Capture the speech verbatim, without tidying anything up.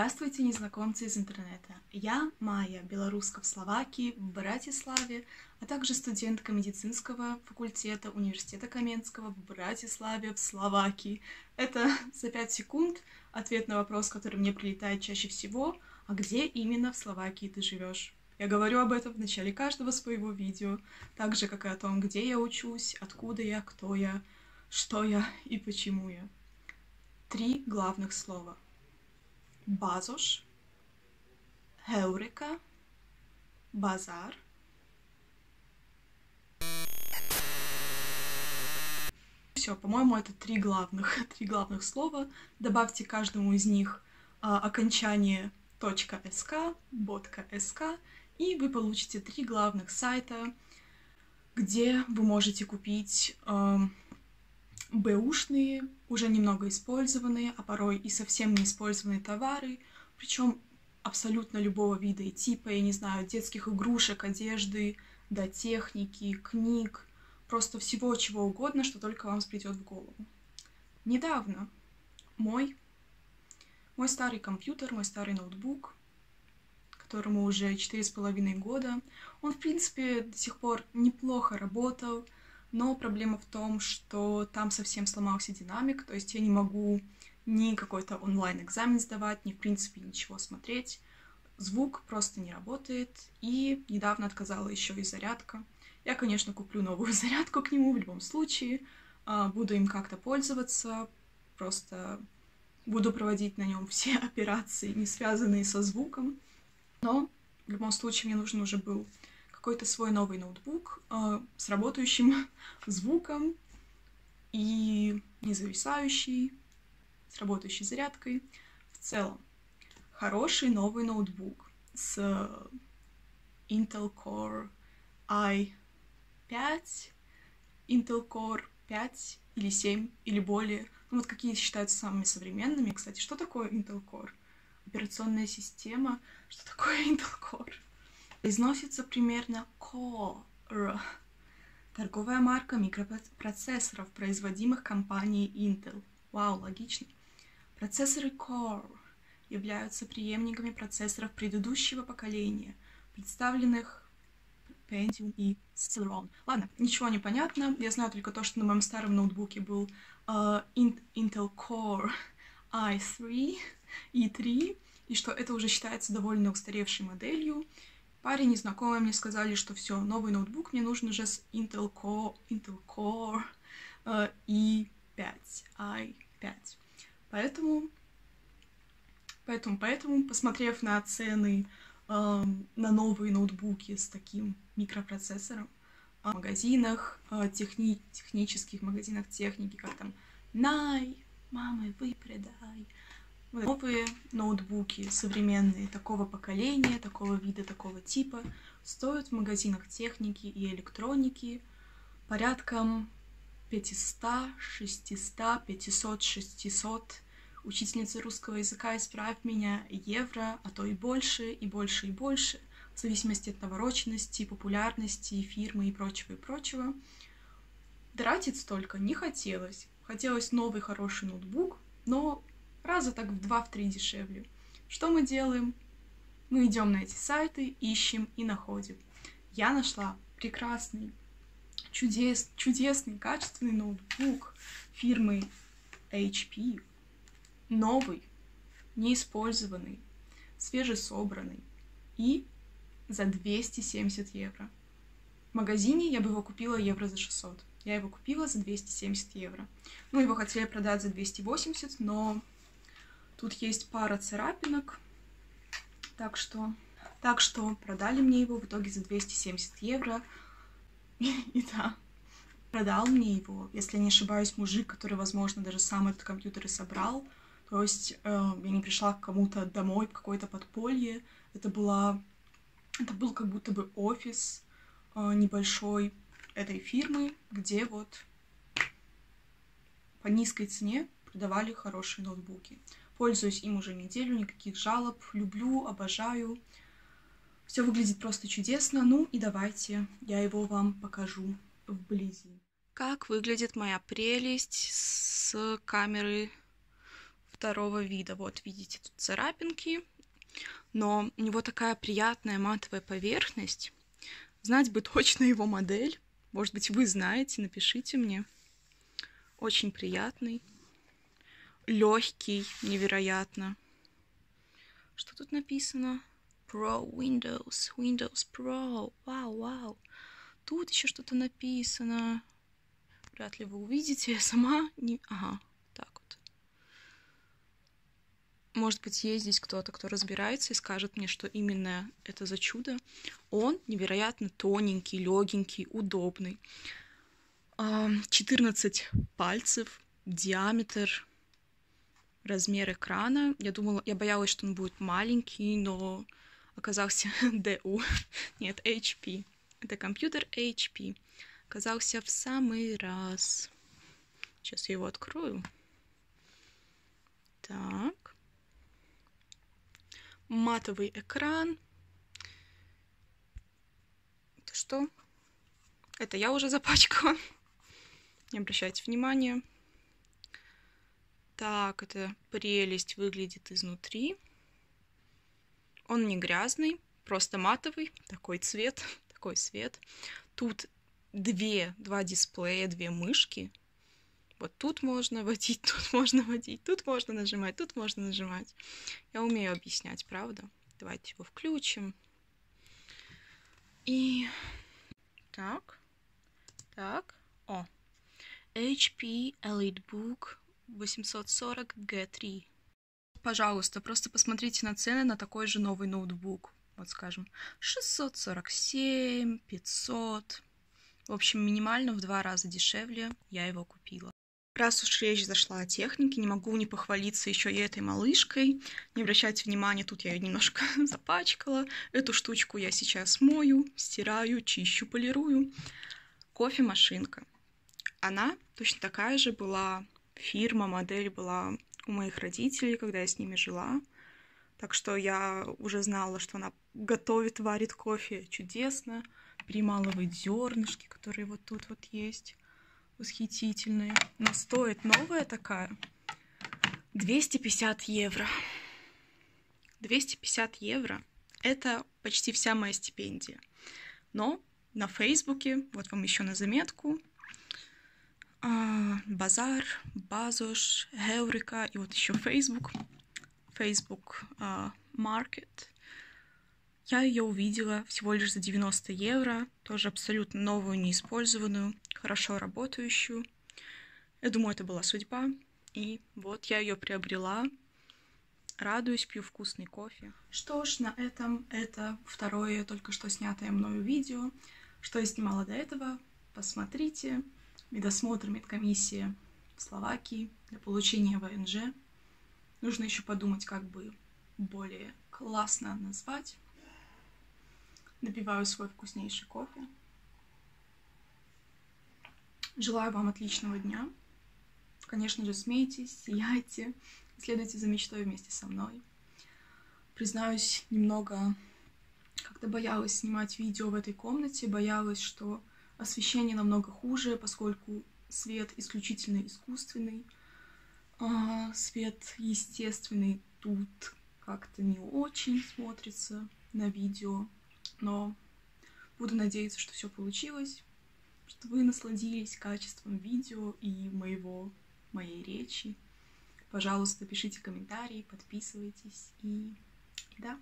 Здравствуйте, незнакомцы из интернета! Я Майя, белоруска в Словакии, в Братиславе, а также студентка медицинского факультета университета Каменского в Братиславе, в Словакии. Это за пять секунд ответ на вопрос, который мне прилетает чаще всего: а где именно в Словакии ты живешь? Я говорю об этом в начале каждого своего видео, так же, как и о том, где я учусь, откуда я, кто я, что я и почему я. Три главных слова. Базуш, Эурика, Базар. Все, по-моему, это три главных, три главных слова. Добавьте каждому из них а, окончание .sk, .sk, и вы получите три главных сайта, где вы можете купить а, бэушные, уже немного использованные, а порой и совсем не использованные товары, причем абсолютно любого вида и типа, я не знаю, детских игрушек, одежды, до техники, книг, просто всего чего угодно, что только вам придет в голову. Недавно мой, мой старый компьютер, мой старый ноутбук, которому уже четыре с половиной года, он, в принципе, до сих пор неплохо работал, но проблема в том, что там совсем сломался динамик, то есть я не могу ни какой-то онлайн-экзамен сдавать, ни, в принципе, ничего смотреть. Звук просто не работает, и недавно отказала еще и зарядка. Я, конечно, куплю новую зарядку к нему в любом случае, буду им как-то пользоваться, просто буду проводить на нем все операции, не связанные со звуком. Но в любом случае мне нужен уже был какой-то свой новый ноутбук э, с работающим звуком и не зависающий, с работающей зарядкой. В целом, хороший новый ноутбук с Intel Core ай пять, Intel Core пять или семь или более. Ну, вот какие считаются самыми современными. Кстати, что такое Intel Core? Операционная система. Что такое Intel Core? Износится примерно Core, торговая марка микропроцессоров, производимых компанией Intel. Вау, логично. Процессоры Core являются преемниками процессоров предыдущего поколения, представленных Pentium и Celeron. Ладно, ничего не понятно. Я знаю только то, что на моем старом ноутбуке был uh, Intel Core ай три, и три, и что это уже считается довольно устаревшей моделью. Парень и знакомые мне сказали, что все, новый ноутбук мне нужен уже с Intel Core, Intel Core э, и пять, ай пять. Поэтому, поэтому, поэтому, посмотрев на цены э, на новые ноутбуки с таким микропроцессором э, в магазинах, э, техни технических магазинах техники, как там Най, мамы, вы предай. Новые ноутбуки, современные, такого поколения, такого вида, такого типа, стоят в магазинах техники и электроники порядком пятьсот, шестьсот, пятьсот, шестьсот, учительница русского языка, исправь меня, евро, а то и больше, и больше, и больше, в зависимости от навороченности, популярности, фирмы и прочего, и прочего. Тратить столько не хотелось. Хотелось новый хороший ноутбук, но раза так в два-три дешевле. Что мы делаем? Мы идем на эти сайты, ищем и находим. Я нашла прекрасный, чудес, чудесный, качественный ноутбук фирмы эйч пи. Новый, неиспользованный, свежесобранный и за двести семьдесят евро. В магазине я бы его купила евро за шестьсот. Я его купила за двести семьдесят евро. Ну, его хотели продать за двести восемьдесят, но тут есть пара царапинок, так что, так что продали мне его в итоге за двести семьдесят евро. И да, продал мне его, если не ошибаюсь, мужик, который, возможно, даже сам этот компьютер и собрал. То есть э, я не пришла к кому-то домой, в какое-то подполье. Это, была, это был как будто бы офис э, небольшой этой фирмы, где вот по низкой цене продавали хорошие ноутбуки. Пользуюсь им уже неделю, никаких жалоб, люблю, обожаю. Все выглядит просто чудесно. Ну и давайте я его вам покажу вблизи. Как выглядит моя прелесть с камеры второго вида. Вот, видите, тут царапинки, но у него такая приятная матовая поверхность. Знать бы точно его модель. Может быть, вы знаете, напишите мне. Очень приятный, легкий, невероятно. Что тут написано? Pro Windows, Windows Pro. Вау, вау. Тут еще что-то написано. Вряд ли вы увидите. Я сама не... Ага, так вот. Может быть, есть здесь кто-то, кто разбирается и скажет мне, что именно это за чудо. Он невероятно тоненький, легенький, удобный. четырнадцать пальцев, диаметр, размер экрана. Я думала, я боялась, что он будет маленький, но оказался ди ю. Нет, эйч пи. Это компьютер эйч пи. Оказался в самый раз. Сейчас я его открою. Так. Матовый экран. Это что? Это я уже запачкала. Не обращайте внимания. Так, эта прелесть выглядит изнутри. Он не грязный, просто матовый. Такой цвет, такой свет. Тут две, два дисплея, две мышки. Вот тут можно водить, тут можно водить, тут можно нажимать, тут можно нажимать. Я умею объяснять, правда? Давайте его включим. И... Так. Так. О. эйч пи EliteBook восемьсот сорок джи три. Пожалуйста, просто посмотрите на цены на такой же новый ноутбук. Вот, скажем, шестьсот сорок семь, пятьсот. В общем, минимально в два раза дешевле я его купила. Раз уж речь зашла о технике, не могу не похвалиться еще и этой малышкой. Не обращайте внимания, тут я ее немножко запачкала. Эту штучку я сейчас мою, стираю, чищу, полирую. Кофемашинка. Она точно такая же была, фирма, модель была у моих родителей, когда я с ними жила. Так что я уже знала, что она готовит, варит кофе чудесно. Перемалывает зернышки, которые вот тут вот есть. Восхитительные. Но стоит новая такая двести пятьдесят евро. двести пятьдесят евро. Это почти вся моя стипендия. Но на Фейсбуке, вот вам еще на заметку, Базар, Базуш, Эурика и вот еще Фейсбук. Фейсбук Маркет. Я ее увидела всего лишь за девяносто евро, тоже абсолютно новую, неиспользованную, хорошо работающую. Я думаю, это была судьба, и вот я ее приобрела. Радуюсь, пью вкусный кофе. Что ж, на этом это второе только что снятое мною видео. Что я снимала до этого, посмотрите. Медосмотр медкомиссии в Словакии для получения вэ эн жэ. Нужно еще подумать, как бы более классно назвать. Допиваю свой вкуснейший кофе. Желаю вам отличного дня. Конечно же, смейтесь, сияйте, следуйте за мечтой вместе со мной. Признаюсь, немного как-то боялась снимать видео в этой комнате, боялась, что освещение намного хуже, поскольку свет исключительно искусственный, а свет естественный тут как-то не очень смотрится на видео. Но буду надеяться, что все получилось, что вы насладились качеством видео и моего, моей речи. Пожалуйста, пишите комментарии, подписывайтесь и, и да.